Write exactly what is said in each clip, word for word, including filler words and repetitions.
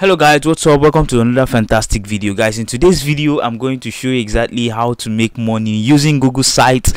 Hello guys, what's up? Welcome to another fantastic video, guys. In today's video, I'm going to show you exactly how to make money using Google sites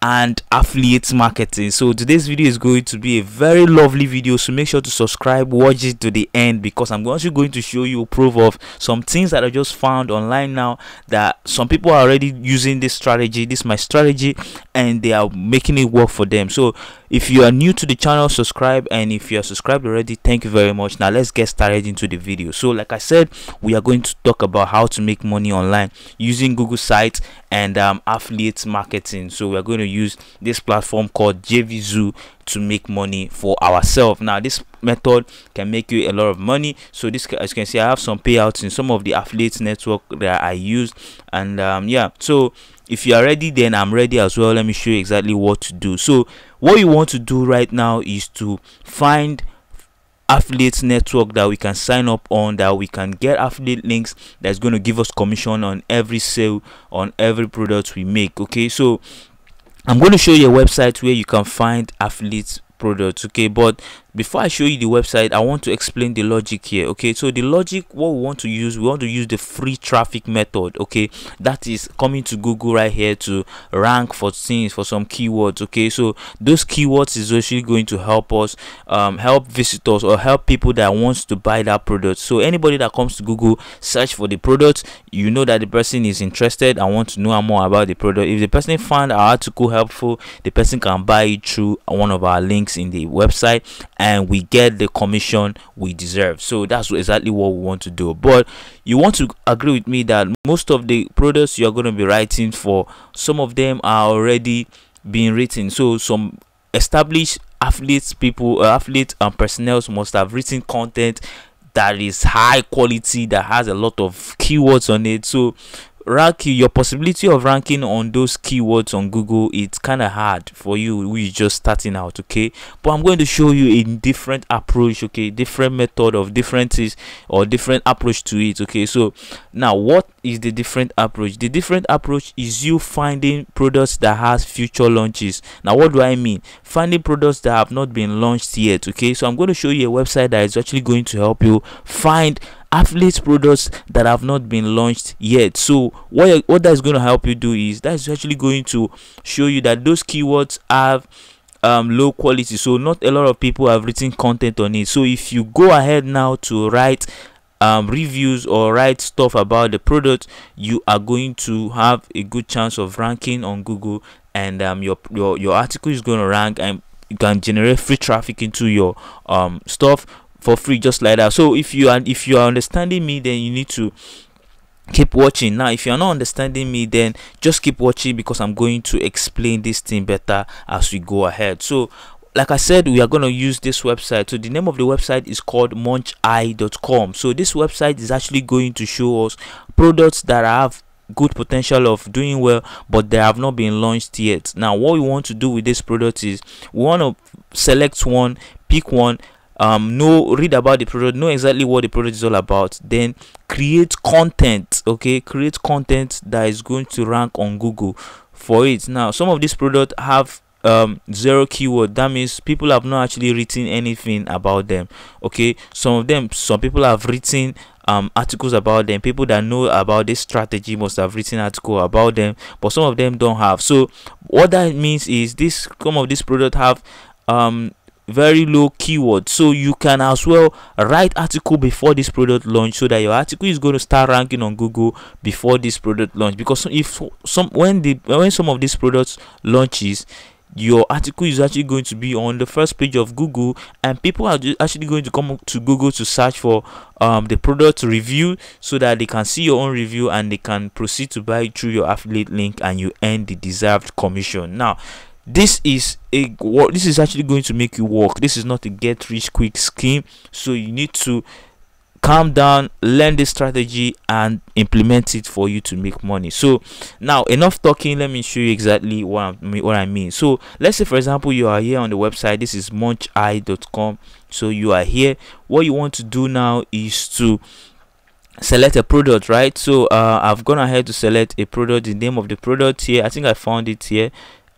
and affiliate marketing. So today's video is going to be a very lovely video, so make sure to subscribe, watch it to the end, because I'm also going to show you proof of some things that I just found online now that some people are already using this strategy. This is my strategy and they are making it work for them. So if you are new to the channel, subscribe, and if you are subscribed already, thank you very much. Now let's get started into the video. So like I said, we are going to talk about how to make money online using Google sites and um, affiliate marketing. So we are going to use this platform called J V Zoo to make money for ourselves. Now this method can make you a lot of money. So this, as you can see, I have some payouts in some of the affiliate network that I use, and um yeah, so if you are ready, then I'm ready as well. Let me show you exactly what to do. So what you want to do right now is to find affiliate network that we can sign up on, that we can get affiliate links that's going to give us commission on every sale, on every product we make. Okay, so I'm going to show you a website where you can find affiliate products. Okay, but before I show you the website, I want to explain the logic here. Okay, so the logic, what we want to use, we want to use the free traffic method. Okay, that is coming to Google right here to rank for things, for some keywords. Okay, so those keywords is actually going to help us um, help visitors or help people that wants to buy that product. So anybody that comes to Google, search for the product, you know that the person is interested and want to know more about the product. If the person found our article helpful, the person can buy it through one of our links in the website, and and we get the commission we deserve. So that's exactly what we want to do. But you want to agree with me that most of the products you're going to be writing for, some of them are already being written. So some established affiliates people uh, affiliate and personnel must have written content that is high quality, that has a lot of keywords on it. So rank, your possibility of ranking on those keywords on Google, it's kind of hard for you who is just starting out. Okay, but I'm going to show you a different approach, okay, different method of differences or different approach to it. Okay, so now what is the different approach? The different approach is you finding products that has future launches. Now what do I mean? Finding products that have not been launched yet. Okay, so I'm going to show you a website that is actually going to help you find affiliate products that have not been launched yet. So what what that's going to help you do is that's actually going to show you that those keywords have um low quality, so not a lot of people have written content on it. So if you go ahead now to write um reviews or write stuff about the product, you are going to have a good chance of ranking on Google, and um your your, your article is going to rank, and you can generate free traffic into your um stuff for free, just like that. So if you are if you are understanding me, then you need to keep watching. Now if you're not understanding me, then just keep watching, because I'm going to explain this thing better as we go ahead. So like I said, we are going to use this website. So the name of the website is called munch eye dot com. So this website is actually going to show us products that have good potential of doing well, but they have not been launched yet. Now what we want to do with this product is we want to select one, pick one, um no read about the product, know exactly what the product is all about, then create content. Okay, create content that is going to rank on Google for it. Now some of these products have um zero keyword, that means people have not actually written anything about them. Okay, some of them, some people have written um articles about them. People that know about this strategy must have written article about them, but some of them don't have. So what that means is this, some of these products have um very low keyword, so you can as well write article before this product launch, so that your article is going to start ranking on Google before this product launch. Because if some when the when some of these products launches, your article is actually going to be on the first page of Google, and people are actually going to come to Google to search for um the product review, so that they can see your own review and they can proceed to buy through your affiliate link, and you earn the deserved commission. Now this is a this is actually going to make you work. This is not a get rich quick scheme, so you need to calm down, learn this strategy and implement it for you to make money. So now enough talking, let me show you exactly what I mean, what I mean. So let's say for example you are here on the website. This is munch eye dot com. So you are here. What you want to do now is to select a product, right? So uh, I've gone ahead to select a product, the name of the product here. I think I found it here.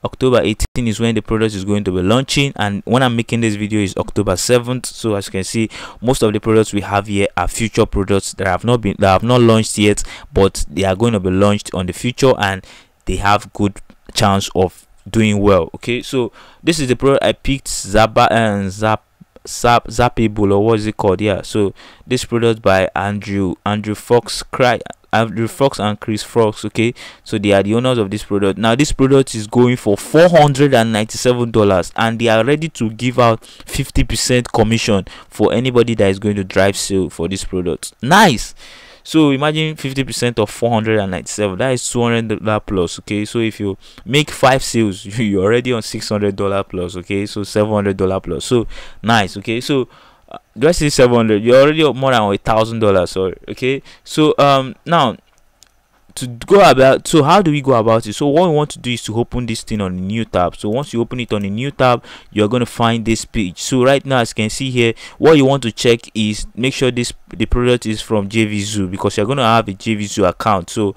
October eighteenth is when the product is going to be launching, and when I'm making this video is October seventh. So as you can see, most of the products we have here are future products that have not been that have not launched yet, but they are going to be launched on the future and they have good chance of doing well. Okay, so this is the product I picked, Zaba and Zap Zap Zapable, or what is it called? Yeah, so this product by Andrew Andrew Fox Cry Andrew Fox and Chris Fox. Okay, so they are the owners of this product. Now this product is going for four hundred ninety-seven dollars, and they are ready to give out fifty percent commission for anybody that is going to drive sale for this product. Nice. So imagine fifty percent of four hundred ninety-seven, that is two hundred dollars plus. Okay, so if you make five sales, you're already on six hundred dollars plus. Okay, so seven hundred dollars plus. So nice. Okay, so uh, do I say seven hundred? You're already up more than a thousand dollars. Sorry. Okay, so um now to go about so how do we go about it? So what we want to do is to open this thing on a new tab. So once you open it on a new tab, you're going to find this page. So right now, as you can see here, what you want to check is make sure this the product is from J V Zoo, because you're going to have a J V Zoo account. So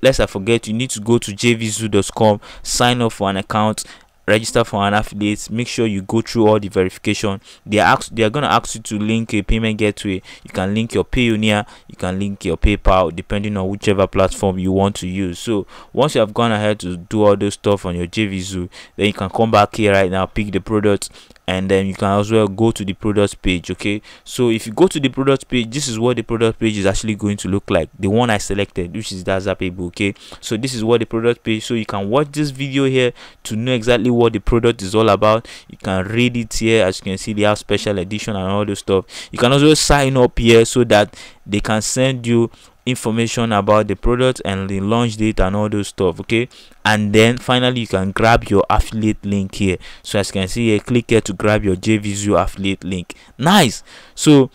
let's not forget, you need to go to J V Zoo dot com, sign up for an account, register for an affiliate. Make sure you go through all the verification. They are asked, they are going to ask you to link a payment gateway. You can link your Payoneer, you can link your PayPal, depending on whichever platform you want to use. So once you have gone ahead to do all those stuff on your J V Zoo, then you can come back here right now, pick the product, and then you can as well go to the products page. Okay, so if you go to the products page, this is what the product page is actually going to look like, the one I selected, which is that Zapable. Okay, so this is what the product page, so you can watch this video here to know exactly what the product is all about. You can read it here. As you can see, they have special edition and all this stuff. You can also sign up here so that they can send you information about the product and the launch date and all those stuff. Okay, and then finally you can grab your affiliate link here. So as you can see here, click here to grab your J V Zoo affiliate link. Nice. So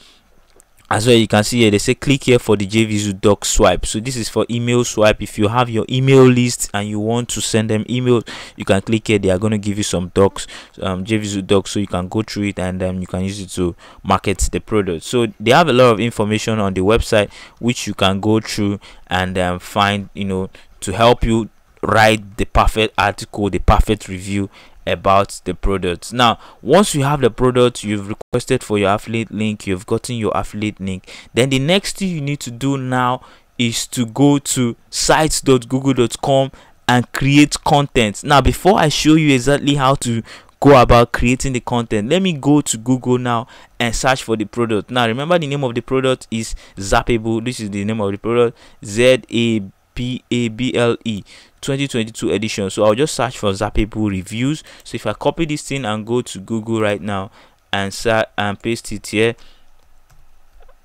as well, you can see here, they say click here for the J V Zoo doc swipe. So this is for email swipe. If you have your email list and you want to send them emails, you can click here. They are going to give you some docs, um, J V Zoo docs, so you can go through it, and then um, you can use it to market the product. So they have a lot of information on the website, which you can go through and um, find, you know, to help you write the perfect article, the perfect review about the product. Now once you have the product, you've requested for your affiliate link, you've gotten your affiliate link, then the next thing you need to do now is to go to sites dot google dot com and create content. Now before I show you exactly how to go about creating the content, let me go to Google now and search for the product. Now remember, the name of the product is Zapable. This is the name of the product, Z A P A B L E twenty twenty-two edition. So I'll just search for Zapable reviews. So if I copy this thing and go to Google right now and and paste it here.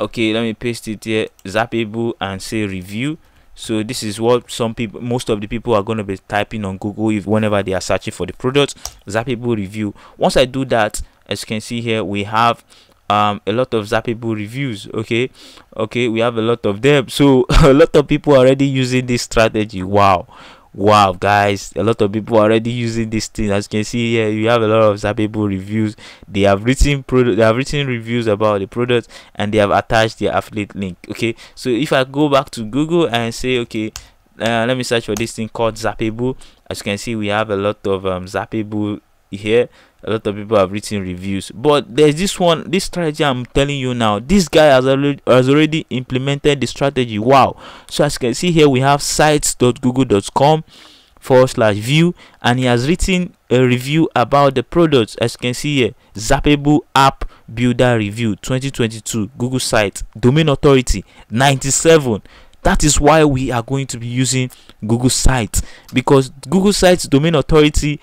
Okay, let me paste it here, Zapable, and say review. So this is what some people, most of the people are going to be typing on Google if whenever they are searching for the product, Zapable review. Once I do that, as you can see here, we have Um, a lot of Zapable reviews. Okay, okay, we have a lot of them. So a lot of people are already using this strategy. Wow, wow, guys, a lot of people are already using this thing. As you can see here, you have a lot of Zapable reviews. They have written product, they have written reviews about the product, and they have attached their affiliate link. Okay, so if I go back to Google and say, okay, uh, let me search for this thing called Zapable. As you can see, we have a lot of um, Zapable here. A lot of people have written reviews, but there's this one, this strategy I'm telling you now, this guy has already has already implemented the strategy. Wow. So as you can see here, we have sites dot google dot com forward slash view, and he has written a review about the products. As you can see here, Zapable app builder review twenty twenty-two, Google site domain authority ninety-seven. That is why we are going to be using Google Sites, because Google Sites domain authority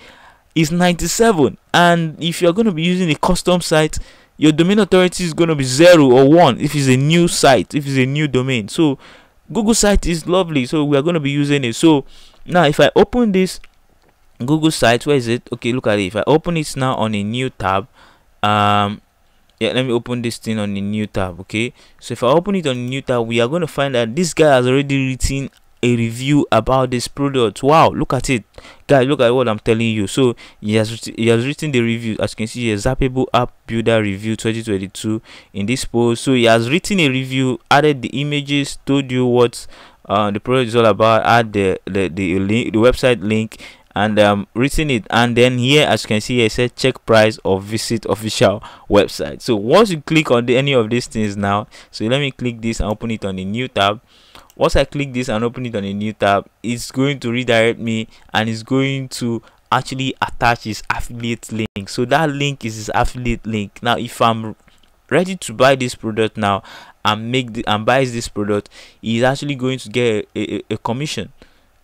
is ninety-seven, and if you're going to be using a custom site, your domain authority is going to be zero or one if it's a new site, if it's a new domain. So Google Site is lovely, so we are going to be using it. So now if I open this Google Site, where is it? Okay, look at it. If I open it now on a new tab, um yeah, let me open this thing on a new tab. Okay, so if I open it on a new tab, we are going to find that this guy has already written a review about this product. Wow, look at it, guys, look at what I'm telling you. So he has, he has written the review. As you can see, Zapable app builder review twenty twenty-two in this post. So he has written a review, added the images, told you what uh the product is all about, add the the, the link, the website link, and um written it, and then here, as you can see, it says check price or visit official website. So once you click on the, any of these things now, so let me click this and open it on a new tab. Once I click this and open it on a new tab, it's going to redirect me and it's going to actually attach his affiliate link. So that link is his affiliate link. Now if I'm ready to buy this product now and make the and buys this product, he's actually going to get a, a, a commission.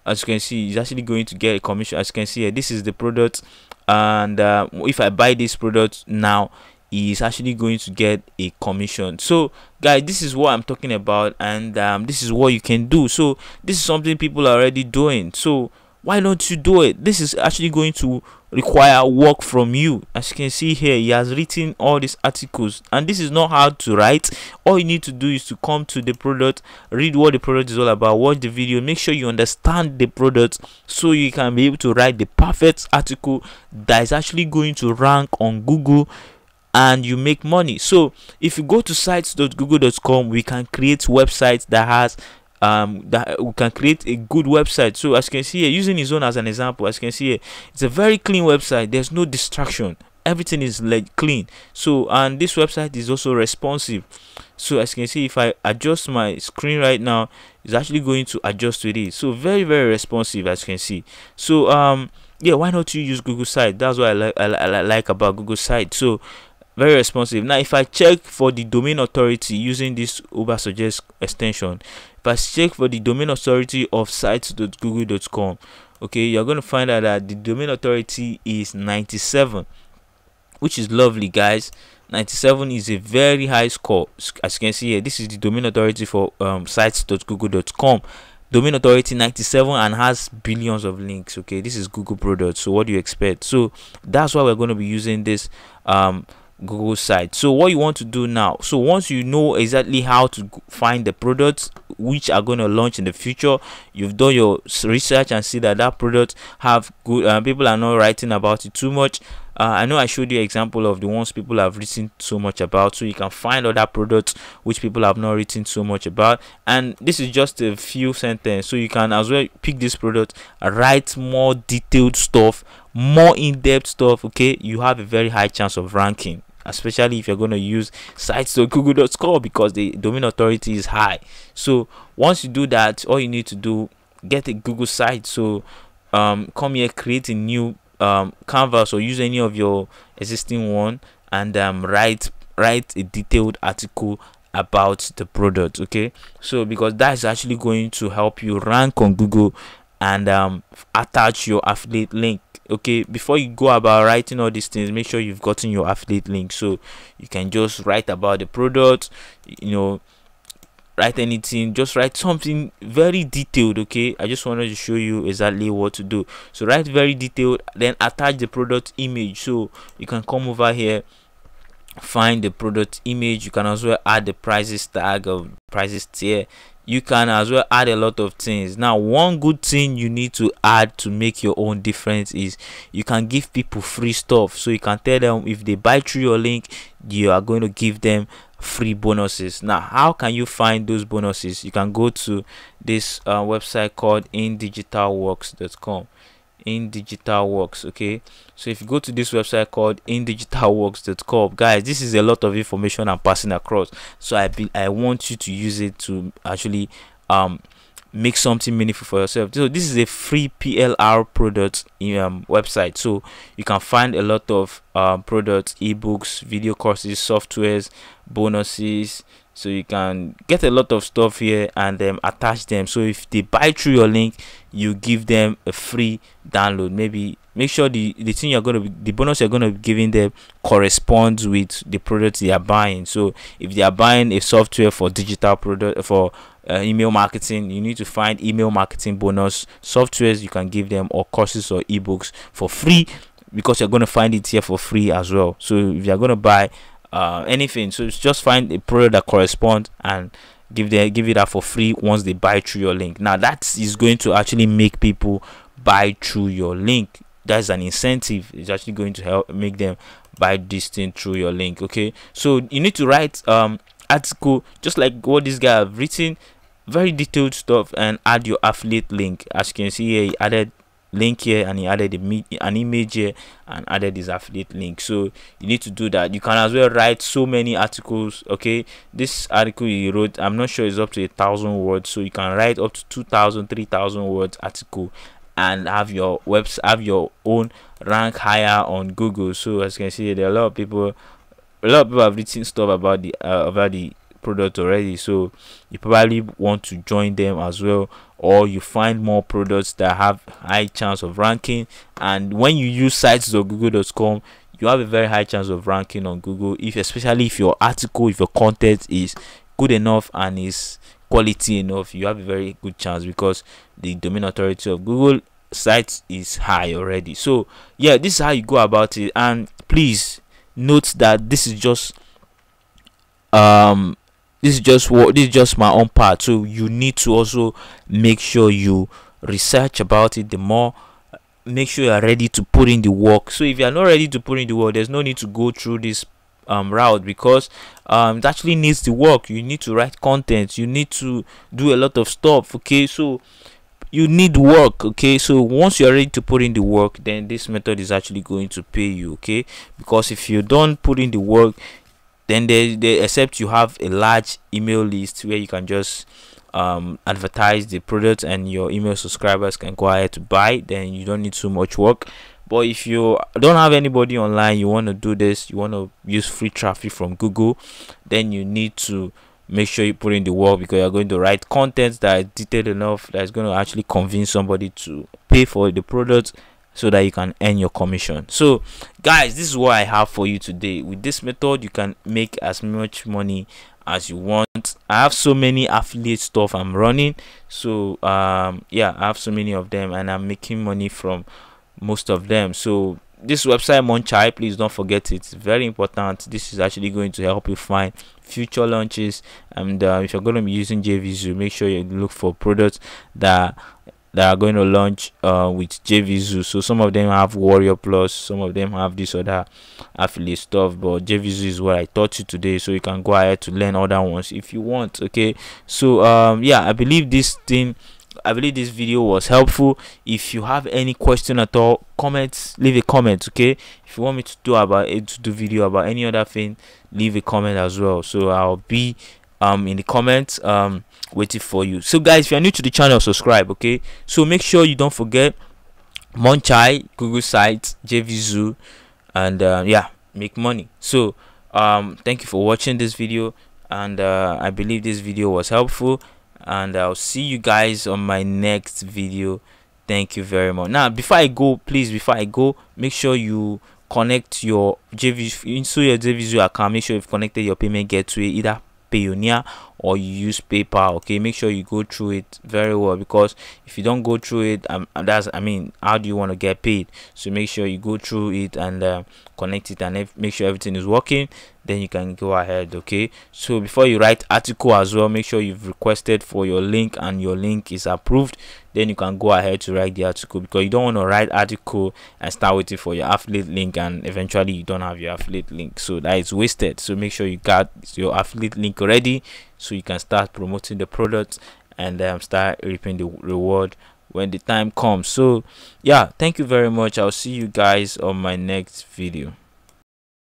As you can see, he's actually going to get a commission. As you can see here, this is the product, and uh, if I buy this product now, he's actually going to get a commission. So guys, this is what I'm talking about, and um, this is what you can do. So this is something people are already doing, so why don't you do it? This is actually going to require work from you. As you can see here, he has written all these articles, and this is not hard to write. All you need to do is to come to the product, read what the product is all about, watch the video, make sure you understand the product so you can be able to write the perfect article that is actually going to rank on Google and you make money. So if you go to sites dot google dot com, we can create websites that has um that we can create a good website. So as you can see here, using his own as an example, as you can see here, it's a very clean website. There's no distraction, everything is like clean. So, and this website is also responsive. So as you can see, if I adjust my screen right now, it's actually going to adjust to this. So very very responsive, as you can see. So um yeah, why not you use Google site? That's what i like I, I like about Google site. So very responsive. Now if I check for the domain authority using this Ubersuggest extension, if I check for the domain authority of sites dot google dot com, okay, you're going to find out that the domain authority is ninety-seven, which is lovely, guys. Ninety-seven is a very high score. As you can see here, this is the domain authority for um, sites dot google dot com, domain authority ninety-seven, and has billions of links. Okay, this is Google product, so what do you expect? So that's why we're going to be using this um Google site. So what you want to do now, so once you know exactly how to find the products which are going to launch in the future, you've done your research and see that that product have good uh, people are not writing about it too much. uh, I know I showed you an example of the ones people have written so much about, so you can find other products which people have not written so much about. And this is just a few sentences, so you can as well pick this product, write more detailed stuff, more in-depth stuff. Okay, you have a very high chance of ranking, especially if you're going to use sites dot google dot com because the domain authority is high. So once you do that, all you need to do, get a Google site. So um come here, create a new um canvas or use any of your existing one, and um write write a detailed article about the product. Okay, so because that is actually going to help you rank on Google and um attach your affiliate link. Okay, before you go about writing all these things, make sure you've gotten your affiliate link, so you can just write about the product, you know, write anything, just write something very detailed. Okay, I just wanted to show you exactly what to do. So write very detailed, then attach the product image. So you can come over here, find the product image. You can as well add the prices tag or prices tier. You can as well add a lot of things. Now one good thing you need to add to make your own difference is you can give people free stuff. So you can tell them if they buy through your link, you are going to give them free bonuses. Now how can you find those bonuses? You can go to this uh, website called indigitalworks dot com. indigitalworks. Okay, so if you go to this website called indigitalworks dot com, guys, this is a lot of information I'm passing across, so i be i want you to use it to actually um make something meaningful for yourself. So this is a free P L R product um, website, so you can find a lot of um, products, ebooks, video courses, softwares, bonuses. So you can get a lot of stuff here and then um, attach them. So if they buy through your link, you give them a free download. Maybe make sure the the thing you're going to be, the bonus you're going to be giving them corresponds with the products they are buying. So if they are buying a software for digital product for uh, email marketing, you need to find email marketing bonus softwares you can give them, or courses or ebooks for free, because you're going to find it here for free as well. So if you're going to buy uh anything, so it's just find a product that corresponds and give them give it that for free once they buy through your link. Now that is going to actually make people buy through your link. That's an incentive. It's actually going to help make them buy this thing through your link. Okay, so you need to write um article just like what this guy have written, very detailed stuff, and add your affiliate link. As you can see here, he added link here, and he added a, an image here and added this affiliate link. So you need to do that. You can as well write so many articles. Okay, this article you wrote, I'm not sure, it's up to a thousand words, so you can write up to two thousand, three thousand words article and have your webs have your own rank higher on Google. So as you can see, there are a lot of people a lot of people have written stuff about the uh, about the product already, so you probably want to join them as well, or you find more products that have high chance of ranking. And when you use sites of google dot com, you have a very high chance of ranking on Google, if especially if your article, if your content is good enough and is quality enough. You have a very good chance because the domain authority of Google sites is high already. So yeah, this is how you go about it. And please note that this is just um this is just what this is just my own part, so you need to also make sure you research about it the more. Make sure you are ready to put in the work. So if you are not ready to put in the work, there's no need to go through this um route, because um it actually needs the work. You need to write content, you need to do a lot of stuff. Okay, so you need work. Okay, so once you're ready to put in the work, then this method is actually going to pay you. Okay, because if you don't put in the work, then they, they except you have a large email list where you can just um advertise the product and your email subscribers can go ahead to buy, then you don't need so much work. But if you don't have anybody online, you want to do this, you want to use free traffic from Google, then you need to make sure you put in the work, because you're going to write content that is detailed enough that is going to actually convince somebody to pay for the product so that you can earn your commission. So guys, this is what I have for you today. With this method, you can make as much money as you want. I have so many affiliate stuff I'm running, so um yeah, I have so many of them and I'm making money from most of them. So this website MunchEye, please don't forget it. It's very important. This is actually going to help you find future launches. And uh, if you're going to be using J V Zoo, make sure you look for products that that are going to launch uh with J V Zoo. So some of them have Warrior Plus, some of them have this other affiliate stuff, but J V Zoo is what I taught you today, so you can go ahead to learn other ones if you want. Okay, so um yeah, I believe this thing I believe this video was helpful. If you have any question at all, comments, leave a comment. Okay, if you want me to do about it to do video about any other thing, leave a comment as well. So I'll be um in the comments um waiting for you. So guys, if you're new to the channel, subscribe. Okay, so make sure you don't forget MunchEye, Google Sites, J V Zoo, and uh, yeah, make money. So um thank you for watching this video, and uh, I believe this video was helpful, and I'll see you guys on my next video. Thank you very much. Now before I go, please before I go make sure you connect your J V Zoo into your J V Zoo account. Make sure you've connected your payment gateway, either Payoneer or you use PayPal. Okay, make sure you go through it very well, because if you don't go through it, um, that's I mean, how do you want to get paid? So make sure you go through it and uh, connect it, and make sure everything is working, then you can go ahead. Okay, so before you write article as well, make sure you've requested for your link and your link is approved, then you can go ahead to write the article, because you don't want to write article and start waiting for your affiliate link and eventually you don't have your affiliate link, so that is wasted. So make sure you got your affiliate link already, so you can start promoting the product and um, start reaping the reward when the time comes. So yeah, thank you very much. I'll see you guys on my next video.